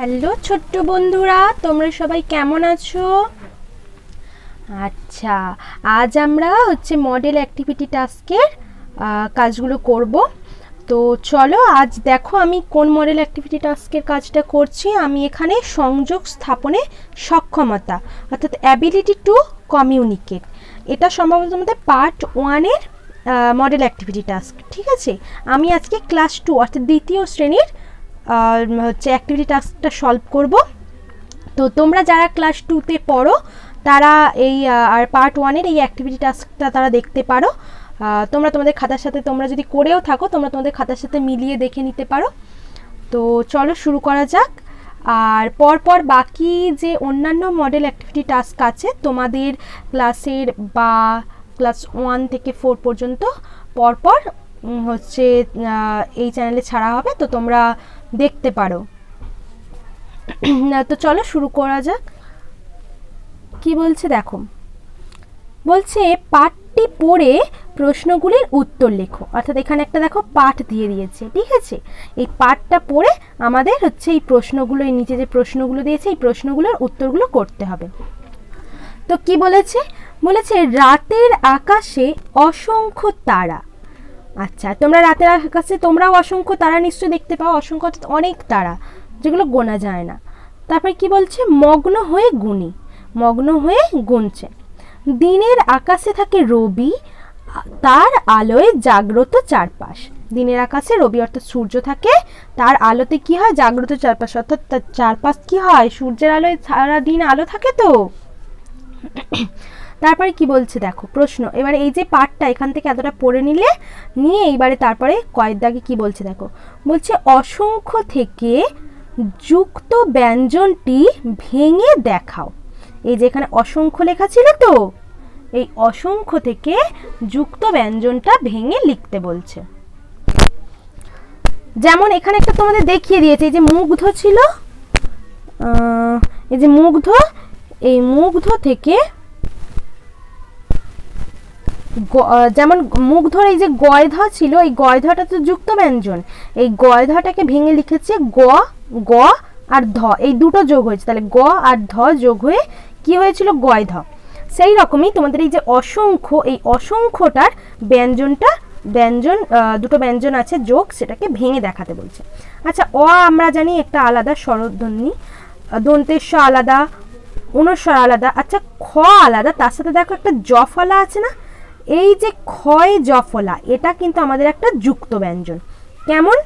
Hello छोट्टो बंधुरा तोमरा सबाई केमन आछो। अच्छा आज आमरा होच्छे मॉडल एक्टिविटी टास्केर काजगुलो करबो। तो चलो आज देखो आमी कोन मॉडल एक्टिविटी टास्केर काजटा करछि। आमी एखाने संयोग स्थापने सक्षमता अर्थात एबिलिटी टू कम्युनिकेट एटा सम्भवत मধ্যে पार्ट 1 एर मॉडल एक्टिविटी टास्क। ठीक आछे आमी आजके क्लास 2 अर्थात द्वितीय श्रेणीर হচ্ছে অ্যাক্টিভিটি টাস্কটা সলভ করব। তো তোমরা যারা ক্লাস 2 তে পড়ো তারা এই আর পার্ট 1 এর এই অ্যাক্টিভিটি টাস্কটা তারা দেখতে পারো। তোমরা তোমাদের খাতার সাথে তোমরা যদি করেও থাকো তোমরা তোমাদের খাতার সাথে মিলিয়ে দেখে নিতে পারো। তো চলো শুরু করা যাক। আর পরপর বাকি যে অন্যান্য মডেল অ্যাক্টিভিটি টাস্ক আছে তোমাদের ক্লাসের বা ক্লাস 1 থেকে 4 পর্যন্ত পরপর হচ্ছে এই চ্যানেলে ছাড়া হবে। তো তোমরা देखते पारो। तो चलो शुरू करा जाक। कि बोलछे देखो बोलछे पाठटी पढ़े प्रश्नगुलिर उत्तर लेखो अर्थात एखाने एकटा देखो पाठ दिए दिएछे। ठीक आछे एई पाठटा पढ़े आमादेर होच्छे एई प्रश्नगुलो एर नीचे जे प्रश्नगुलो दिएछे एई प्रश्नगुलोर उत्तरगुलो करते हबे। तो कि बोलेछे बोलेछे रातेर आकाशे असंख्य तारा। अच्छा तुम्हारा रात आकाशे तुम्हरा असंख्य तारा निश्चय देखते पाओ। असंख्य अनेक तारा जेगुलो गोना जाए ना। तारपर कि बोलछे मग्न हुए गुणी मग्न हुए गुनछे। दिनेर आकाशे थाके रवि तार आलोय जाग्रत चारपाश। दिनेर आकाशे रवि अर्थात सूर्य थाके तार आलोते कि हय जाग्रत चारपाश अर्थात चारपाश कि हय सूर्येर आलोय सारा दिन आलो थाके। तो तारपर कि बोलछे देखो प्रश्न एबारे एई जे पार्टटा एखान थेके एतटा पढ़े निले निये एबारे तारपरे कयेक दागे कि बोलछे देखो बोलछे असंख्य थेके जुक्त व्यंजनटी भेंगे देखाओ। एई जे एखाने असंख्य लेखा छिलो तो एई असंख्य थेके जुक्त व्यंजनटा भेंगे लिखते बोलछे। जेमन एखाने एकटा तोमादेर देखिये दियेछे एई जे मुग्ध छिलो एई जे मुग्ध एई मुग्ध थेके যেমন মুগ্ধর এই যে গয়ধা ছিল এই গয়ধাটা তো যুক্ত ব্যঞ্জন এই গয়ধাটাকে ভেঙে লিখেছে গ গ আর ধ এই দুটো যোগ হয়েছে তাহলে গ আর ধ যোগ হয়ে কি হয়েছিল গয়ধা। সেই রকমই তোমাদের এই যে অসংখ্য এই অসংখ্যটার ব্যঞ্জনটা ব্যঞ্জন দুটো ব্যঞ্জন আছে যোগ সেটাকে ভেঙে দেখাতে বলছে। আচ্ছা অ আমরা জানি একটা আলাদা স্বরধ্বনি দন্তেশ্ব আলাদা অনুস্বর আলাদা। আচ্ছা খ আলাদা তার সাথে দেখো একটা জফলা আছে না এই যে ক্ষয় জফলা এটা কিন্তু আমাদের একটা যুক্ত ব্যঞ্জন কেমন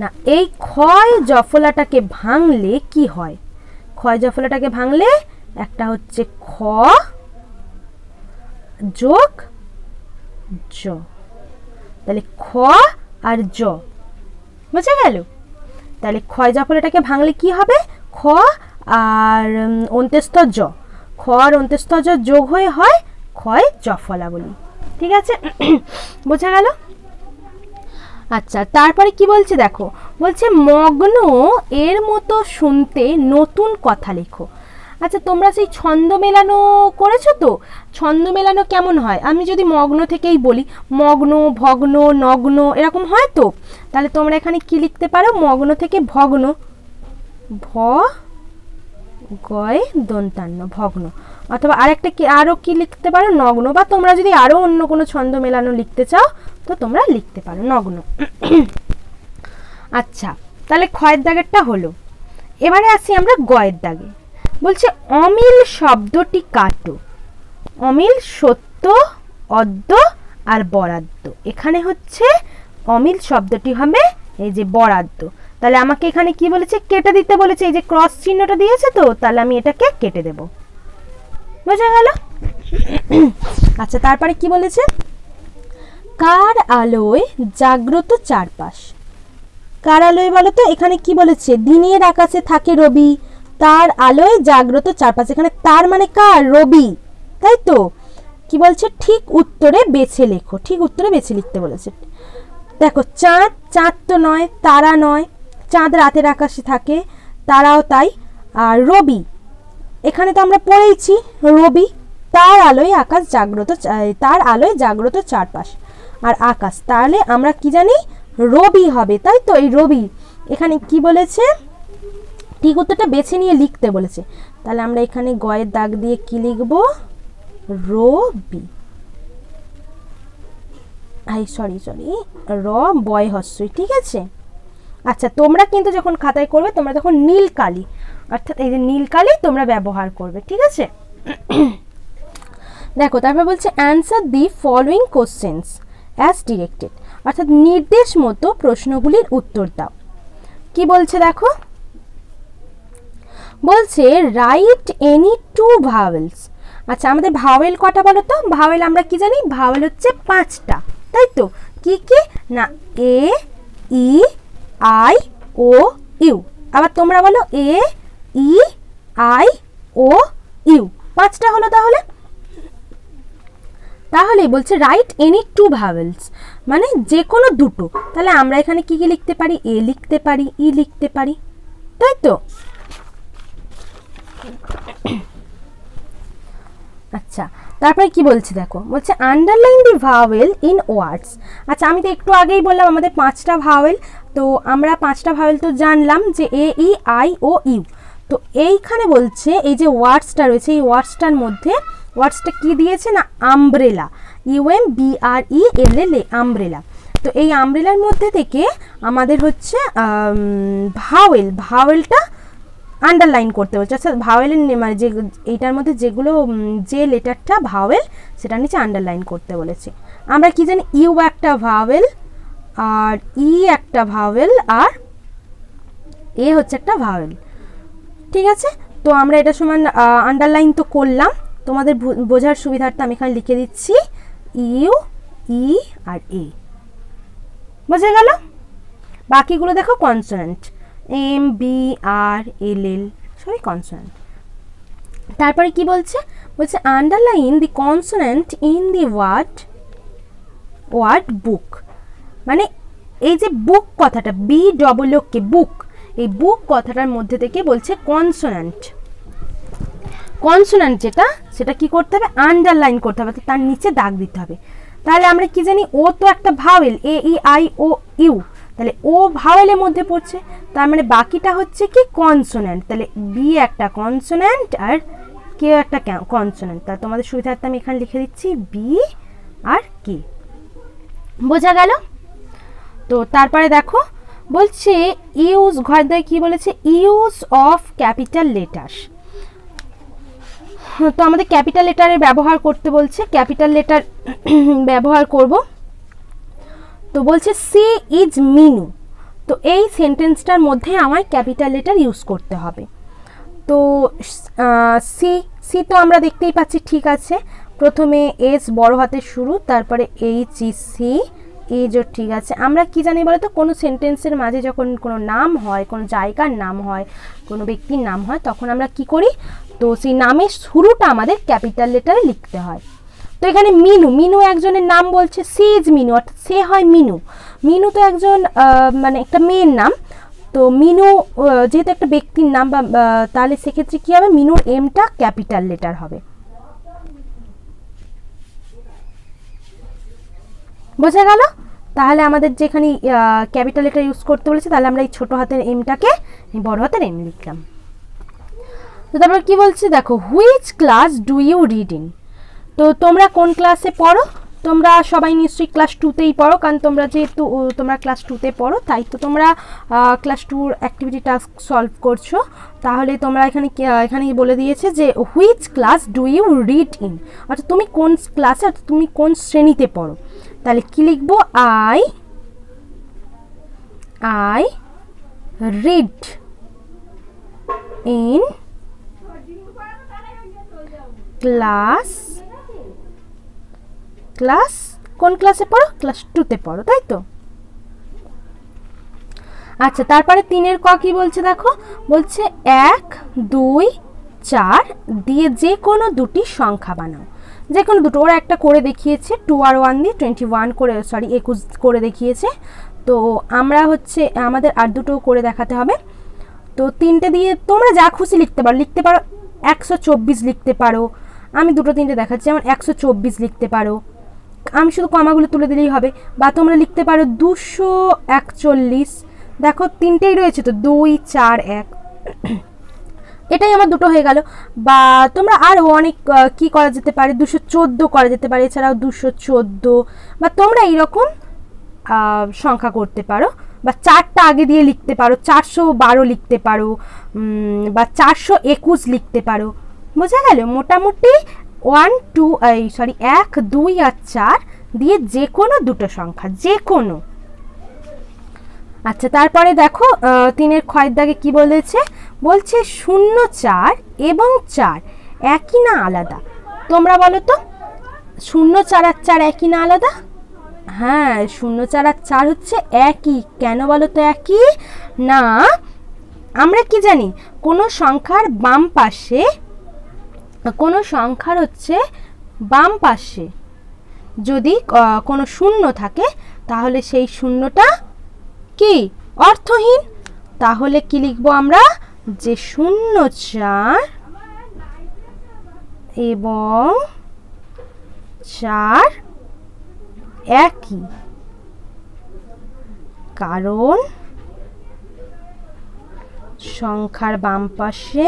না। এই ক্ষয় জফলাটাকে ভাঙলে কি হয় ক্ষয় জফলাটাকে ভাঙলে একটা হচ্ছে খ যোগ জ তাহলে খ আর জ বুঝা গেল। তাহলে ক্ষয় জফলাটাকে ভাঙলে কি হবে খ আর অন্ত্যস্থ জ খ আর অন্ত্যস্থ জ যোগ হয়ে হয় ক্ষয় জফলা বলি। ঠিক আছে বোঝা গেল। আচ্ছা তারপরে কি বলছে দেখো বলছে মগ্ন এর মতো শুনতে নতুন কথা লেখো। আচ্ছা তোমরা সেই ছন্দ মেলানো করেছো তো ছন্দ মেলানো কেমন হয় আমি যদি মগ্ন থেকেই বলি মগ্ন ভগ্ন নগ্ন এরকম হয় তো তাহলে তোমরা এখানে কি লিখতে পারো মগ্ন থেকে ভগ্ন ভ গয় দন্তান্ন ভগ্ন অথবা আরেকটা কি আরও কি লিখতে পারো নগ্ন বা তোমরা যদি আরও অন্য কোনো ছন্দ মেলানো লিখতে চাও তো তোমরা লিখতে পারো নগ্ন। আচ্ছা তাহলে ক্ষয়ের দাগেরটা হলো। এবারে আসি আমরা গয়ের দাগে বলছে অমিল শব্দটি কাটো। অমিল সত্য অদ্য আর বরাদ্দ এখানে হচ্ছে অমিল শব্দটি হবে এই যে বরাদ্দ। তাহলে আমাকে এখানে কি বলেছে কেটে দিতে বলেছে এই যে ক্রস চিহ্নটা দিয়েছে তো তাহলে আমি এটাকে কেটে দেব বোঝা গেল। আচ্ছা তারপরে কি বলেছে কার আলোয় জাগ্রত চারপাশ। কার আলোয় বলো তো এখানে কি বলেছে দিনের আকাশে থাকে রবি তার আলোয় জাগ্রত চারপাশ এখানে তার মানে কার রবি তাই তো। কি বলছে ঠিক উত্তরে বেছে লেখো ঠিক উত্তরে বেছে লিখতে বলেছে। দেখো চাঁদ চাঁদ তো নয় তারা নয় চাঁদ রাতের আকাশে থাকে তারাও তাই। আর রবি এখানে তো আমরা পড়েইছি রবি তার আলোয় আকাশ জাগ্রত তার আলোয় জাগ্রত চারপাশ আর আকাশ তাহলে আমরা কি জানি রবি হবে তাই তো এই রবি এখানে কি বলেছে ठीक उत्तरটা বেছে নিয়ে লিখতে বলেছে। তাহলে আমরা এখানে গ এর দাগ দিয়ে কি লিখব? রবি। আই সরি সরি র বয় হস্যই, ঠিক আছে। আচ্ছা তোমরা কিন্তু যখন খাতায় করবে তোমরা তখন নীল কালি, অর্থাৎ এই যে নীল কালি তোমরা ব্যবহার করবে, ঠিক আছে। দেখো তারপর বলছে answer the following questions as directed, অর্থাৎ নির্দেশ মতো প্রশ্নগুলির উত্তর দাও। কি বলছে দেখো, বলছে রাইট এনি টু ভাওয়েলস। আচ্ছা আমাদের ভাওয়েল কটা বলো তো? ভাওয়েল আমরা কি জানি? ভাওয়েল হচ্ছে 5টা, তাই তো? কি কি না, এ ই আই ও ইউ। আবার তোমরা বলো এ ই আই ও ইউ, 5টা হলো। তাহলে তাহলে বলছে রাইট এনি টু ভাওয়েলস, মানে যে কোনো দুটো। তাহলে আমরা এখানে কি কি লিখতে পারি? এ লিখতে পারি, ই লিখতে পারি, তাই তো। আচ্ছা তারপরে কি বলছে দেখো, বলছে underline the vowel in words. আচ্ছা আমি তো একটু আগেই বললাম আমাদের 5টা ভাওয়েল, তো আমরা 5টা ভাওয়েল তো জানলাম যে এ ই আই ও ইউ। তো এইখানে বলছে এই যে ওয়ার্ডসটা রয়েছে, এই ওয়ার্ডসটার মধ্যে ওয়ার্ডসটা কি দিয়েছে না, আমব্রেলা, UMBRELLA আমব্রেলা। তো এই আমব্রেলার মধ্যে থেকে আমাদের হচ্ছে ভাওয়েল, ভাওয়েলটা আন্ডারলাইন করতে বলছে। অর্থাৎ ভাওয়েলের মানে যে এইটার মধ্যে যেগুলো যে লেটারটা ভাওয়েল সেটা নিচে আন্ডারলাইন করতে বলেছে। আমরা কি জানি ইউ একটা ভাওয়েল, আর ই একটা ভাওয়েল, আর এ হচ্ছে একটা ভাওয়েল, ঠিক আছে। তো আমরা এটা সমান আন্ডারলাইন তো করলাম, তোমাদের বোঝার সুবিধার্থে আমি এখানে লিখে দিচ্ছি ইউ ই আর এ, বোঝা গেল। বাকিগুলো দেখো consonant, M B R L L সবই কনসোনেন্ট। তারপরে কি বলছে? বলছে underline the consonant in the word word book, মানে এই যে বুক কথাটা BOOK বুক, এই বুক কথাটার মধ্যে থেকে বলছে কনসোনেন্ট, কনসোনেন্ট যেটা সেটা কি করতে হবে? আন্ডারলাইন করতে হবে, তার নিচে দাগ দিতে হবে। তাহলে আমরা কি জানি ও তো একটা vowel, A E I O U, তাহলে ও ভাওয়েলের মধ্যে পড়ছে, তার মানে বাকিটা হচ্ছে কি কনসোনেন্ট। তাহলে বি একটা কনসোনেন্ট আর কে একটা কনসোনেন্ট। তাহলে তোমাদের সুবিধার্থে আমি এখানে লিখে দিচ্ছি বি আর কে, বোঝা গেল। তো তারপরে দেখো বলছে ইউজ, ঘর দেয় কি বলেছে? Use of capital letter. তো আমাদের ক্যাপিটাল লেটারের ব্যবহার করতে বলছে, ক্যাপিটাল লেটার ব্যবহার করব। তো বলছে সি ইজ মিনু, তো এই সেন্টেন্সটার মধ্যে আমার ক্যাপিটাল লেটার ইউজ করতে হবে। তো সি, সি তো আমরা দেখতেই পাচ্ছি, ঠিক আছে। প্রথমে এস বড় হাতের শুরু, তারপরে এইচ ই সি এজও, ঠিক আছে। আমরা কি জানি বলো তো, কোনো সেন্টেন্সের মাঝে যখন কোনো নাম হয়, কোনো জায়গার নাম হয়, কোনো ব্যক্তির নাম হয়, তখন আমরা কি করি? তো সেই নামের শুরুটা আমাদের ক্যাপিটাল লেটারে লিখতে হয়। তো এখানে মিনু, মিনু একজনের নাম বলছে, সি ইজ মিনু, অর্থাৎ সে হয় মিনু। মিনু তো একজন মানে একটা মেয়ের নাম, তো মিনু যেহেতু একটা ব্যক্তির নাম, বা তাহলে সেক্ষেত্রে কী হবে? মিনুর এমটা ক্যাপিটাল লেটার হবে, বোঝা গেল। তাহলে আমাদের যেখানে ক্যাপিটাল লেটার ইউজ করতে বলেছে, তাহলে আমরা এই ছোটো হাতের এমটাকে বড় হাতের এম লিখলাম। তো তারপর কী বলছে দেখো, which class do you read in? তো তোমরা কোন ক্লাসে পড়ো? তোমরা সবাই নিশ্চয়ই ক্লাস 2তেই পড়ো, কারণ তোমরা যেহেতু তোমরা ক্লাস 2তে পড়ো, তাই তো তোমরা ক্লাস 2 অ্যাক্টিভিটি টাস্ক সলভ করছো। তাহলে তোমরা এখানে এখানেই বলে দিয়েছে যে which class do you read in, অর্থাৎ তুমি কোন ক্লাসে, অর্থাৎ তুমি কোন শ্রেণীতে পড়ো। তাহলে কি লিখবো? I I read in class, class কোন ক্লাসে পড়ো? ক্লাস 2তে পড়ো, তাই তো। আচ্ছা তারপরে 3-এর ক কি বলছে দেখো, বলছে 1, 2, 4 দিয়ে যে কোনো দুটি সংখ্যা বানাও। যে কোনো দুটো, ওরা একটা করে দেখিয়েছে 2 আর 1 দিয়ে 21 করে, সরি 21 করে দেখিয়েছে। তো আমরা হচ্ছে আমাদের আর দুটো করে দেখাতে হবে। তো 3টে দিয়ে তোমরা যা খুশি লিখতে পারো, লিখতে পারো 124 লিখতে পারো, আমি দুটো 3টে দেখাচ্ছি, যেমন 124 লিখতে পারো, আমি শুধু কমাগুলো তুলে দিলেই হবে। বা তোমরা লিখতে পারো 241, দেখো 3টেই রয়েছে তো 2, 4, 1। এটাই আমার দুটো হয়ে গেল। বা তোমরা আরও অনেক কী করা যেতে পারে, 214 করা যেতে পারে, এছাড়াও 214 বা তোমরা এইরকম সংখ্যা করতে পারো, বা চারটা আগে দিয়ে লিখতে পারো, 412 লিখতে পারো বা 421 লিখতে পারো। বোঝা গেল? মোটামুটি 1, 2 আর 4 দিয়ে যে কোনো দুটো সংখ্যা, যে কোনো। আচ্ছা, তারপরে দেখো 3-এর খয়ের দাগে কী বলেছে, বলছে 0, 4 এবং 4 একই না আলাদা? তোমরা বলো তো 0, 4 আর 4 একই না আলাদা? হ্যাঁ, 0, 4 আর 4 হচ্ছে একই। কেন বলো তো একই? না আমরা কি জানি, কোনো সংখ্যার বাম পাশে, কোনো সংখ্যার হচ্ছে বাম পাশে যদি কোনো শূন্য থাকে তাহলে সেই শূন্যটা কি অর্থহীন। তাহলে কি লিখব আমরা, যে 0, 4 এবং 4 একই, কারণ সংখ্যার বাম পাশে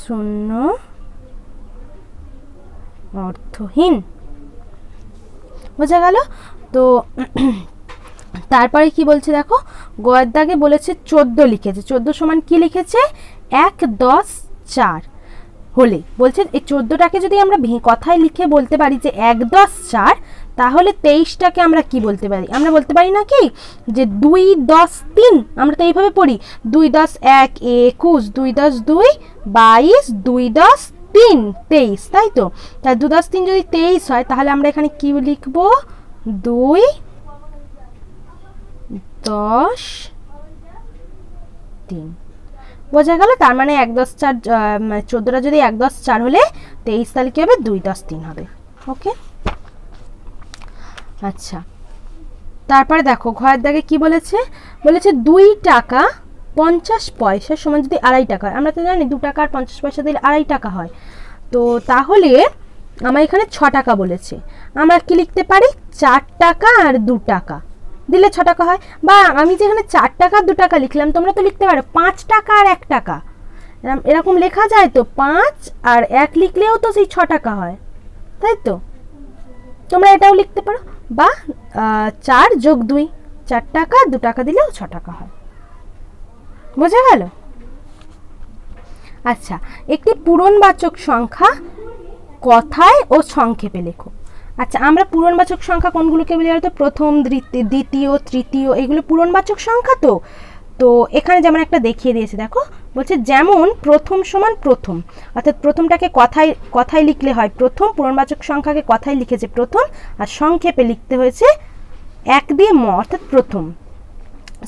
শূন্য অর্থহীন। বোঝা গেল তো? তারপরে কি বলছে দেখো, গয়ের দাগে বলেছে 14 লিখেছে, 14 সমান কি লিখেছে, 1, 10, 4 হলে। বলছে এই 14টাকে যদি আমরা কথায় লিখে বলতে পারি যে 1, 10, 4, তাহলে 23টাকে আমরা কি বলতে পারি, আমরা বলতে পারি না কি যে 2, 10, 3। আমরা তো এইভাবে পড়ি, 2, 10, 1, 21, 2, 10, 2, 22, 2, 10, 3, 23, তাই তো? তা 2, 10, 3 যদি 23 হয় তাহলে আমরা এখানে কি লিখব, 2, 10, 3। বোঝা গেল? তার মানে 1, 10, 4 14টা যদি 1, 10, 4 হলে 23 তাহলে কি হবে, 2, 10, 3 হবে। ওকে, আচ্ছা। তারপরে দেখো ঘরের দাগে কি বলেছে, বলেছে 2 টাকা 50 পয়সা সমান যদি 2.5 টাকা হয়। আমরা তো জানি 2 টাকা আর 50 পয়সা দিলে 2.5 টাকা হয়, তো তাহলে আমার এখানে 6 টাকা বলেছে, আমরা কি লিখতে পারি, 4 টাকা আর 2 টাকা দিলে 6 টাকা হয়। বা আমি যেখানে 4 টাকা আর 2 টাকা লিখলাম, তোমরা তো লিখতে পারো 5 টাকা আর 1 টাকা, এরকম লেখা যায় তো। 5 আর 1 লিখলেও তো সেই 6 টাকা হয়, তাই তো? তোমরা এটাও লিখতে পারো। বা 4 যোগ 2, 4 টাকা 2 টাকা দিলেও 6 টাকা হয়। বোঝা গেল? আচ্ছা, একটি পূরণবাচক সংখ্যা কথায় ও সংক্ষেপে লেখো। আচ্ছা, আমরা পূরণবাচক সংখ্যা কোনগুলোকে বলি হয়তো, প্রথম, দ্বিতীয়, তৃতীয়, এগুলো পূরণবাচক সংখ্যা। তো তো এখানে যেমন একটা দেখিয়ে দিয়েছে, দেখো বলছে যেমন প্রথম সমান প্রথম, অর্থাৎ প্রথমটাকে কথায় লিখলে হয় প্রথম, পূরণবাচক সংখ্যাকে কথায় লিখেছে প্রথম, আর সংক্ষেপে লিখতে হয়েছে 1 দিয়ে ম, অর্থাৎ প্রথম।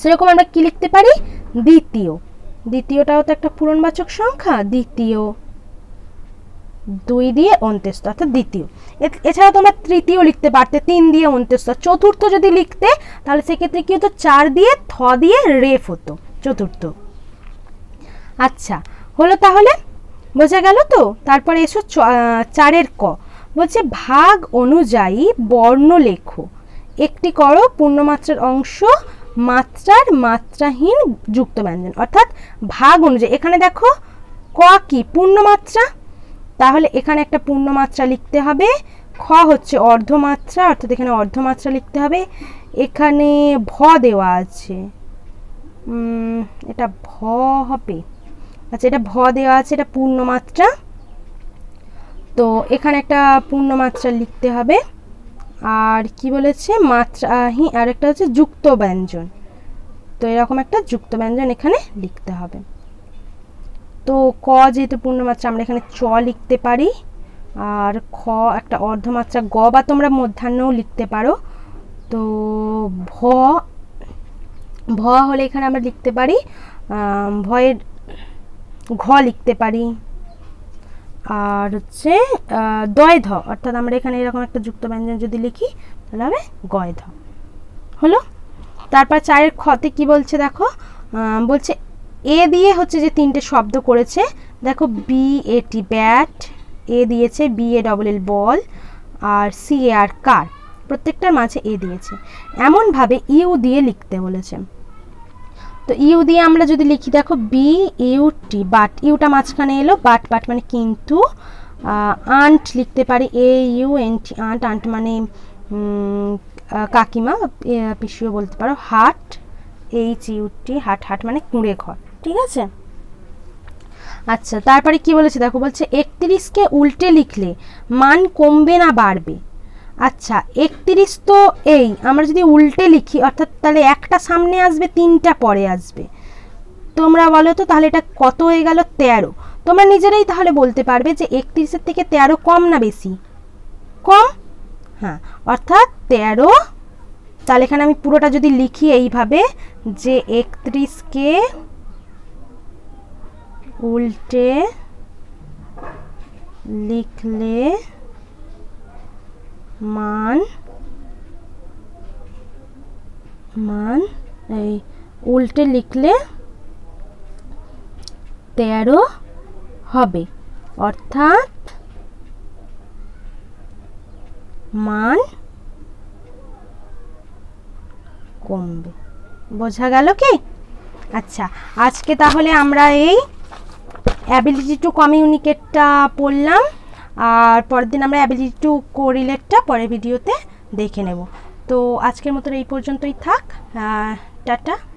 সেরকম আমরা কি লিখতে পারি, দ্বিতীয়, দ্বিতীয়টাও তো একটা পূরণবাচক সংখ্যা, দ্বিতীয় 2 দিয়ে অন্ত্যস্ত, অর্থাৎ দ্বিতীয়। এছাড়া তোমরা তৃতীয় লিখতে পারতে 3 দিয়ে অন্ত্যস্ত। চতুর্থ যদি লিখতে তাহলে সেক্ষেত্রে কি হতো, 4 দিয়ে থ দিয়ে রেফ হতো, চতুর্থ। আচ্ছা হলো, তাহলে বোঝা গেল তো? তারপরে এসো 4-এর ক, বলছে ভাগ অনুযায়ী বর্ণ লেখো, একটি করো পূর্ণমাত্রার অংশ, মাত্রার মাত্রাহীন যুক্ত ব্যঞ্জন। অর্থাৎ ভাগ অনুযায়ী, এখানে দেখো ক কি, পূর্ণমাত্রা, তাহলে এখানে একটা পূর্ণমাত্রা লিখতে হবে। খ হচ্ছে অর্ধমাত্রা, অর্থাৎ এখানে অর্ধমাত্রা লিখতে হবে। এখানে ভ দেওয়া আছে, এটা ভ হবে। আচ্ছা, এটা ভ দেওয়া আছে, এটা পূর্ণমাত্রা, তো এখানে একটা পূর্ণমাত্রা লিখতে হবে। আর কি বলেছে, মাত্রাহীন, আর একটা হচ্ছে যুক্ত ব্যঞ্জন, তো এরকম একটা যুক্ত ব্যঞ্জন এখানে লিখতে হবে। তো ক যেহেতু পূর্ণমাত্রা আমরা এখানে চ লিখতে পারি, আর খ একটা অর্ধমাত্রা, গ বা তোমরা মধ্যাহ্নও লিখতে পারো। তো ভ, ভ হলে এখানে আমরা লিখতে পারি ভয়ের ঘ লিখতে পারি। আর হচ্ছে দয় ধ, অর্থাৎ আমরা এখানে এরকম একটা যুক্ত ব্যঞ্জন যদি লিখি তাহলে হবে গয় ধ। হলো। তারপর 4-এর খতে কি বলছে দেখো, बोलছে ए दिए होच्छे जे तीनटे शब्द करेछे देखो बी ए टी बैट ए दिएछे B A double L ball और सी ए आर कार प्रत्येकटार माझे ए दिएछे एमन भावे इउ दिए लिखते बोलेछे तो इउ दिए आमरा जोदि लिखी देखो बी इउ टी बाट इउटा माझखाने एलो बाट बाट माने किन्तु आंट लिखते पारी ए U N T aunt aunt माने काकिमा पिसिओ बोलते पारो हाट एच इउ टी हाट हाट माने कूड़े घर ठीक है। अच्छा तारपरे कि बोलेछे देखो बोलछे 31 के उल्टे लिखले मान कमबे ना बाड़बे। अच्छा 31 तो एई आमरा जोदि उल्टे लिखी अर्थात ताहले एकटा सामने आसबे तीनटा परे आसबे तोमरा बोलो तो ताहले एटा कत हये गेल 13 तोमरा निजेराई ताहले बोलते पारबे जे 31 एर थेके 13 कम ना बेशी कम हाँ अर्थात 13 ताहले एखाने आमि पुरोटा जोदि लिखी एइभावे जे 31 के उल्टे लिखले मान मान उल्टे लिखले 13 हबे अर्थात मान कमबे बोझा गेल कि। अच्छा आज के ताहले आमरा एई एबिलिटी टू कम्युनिकेटटा पढ़लाम और पर दिन आमरा एबिलिटी टू कोरिलेटटा परेर भिडियोते देखे नेब। तो आजकेर मतो एई पर्यन्तई थाक टाटा।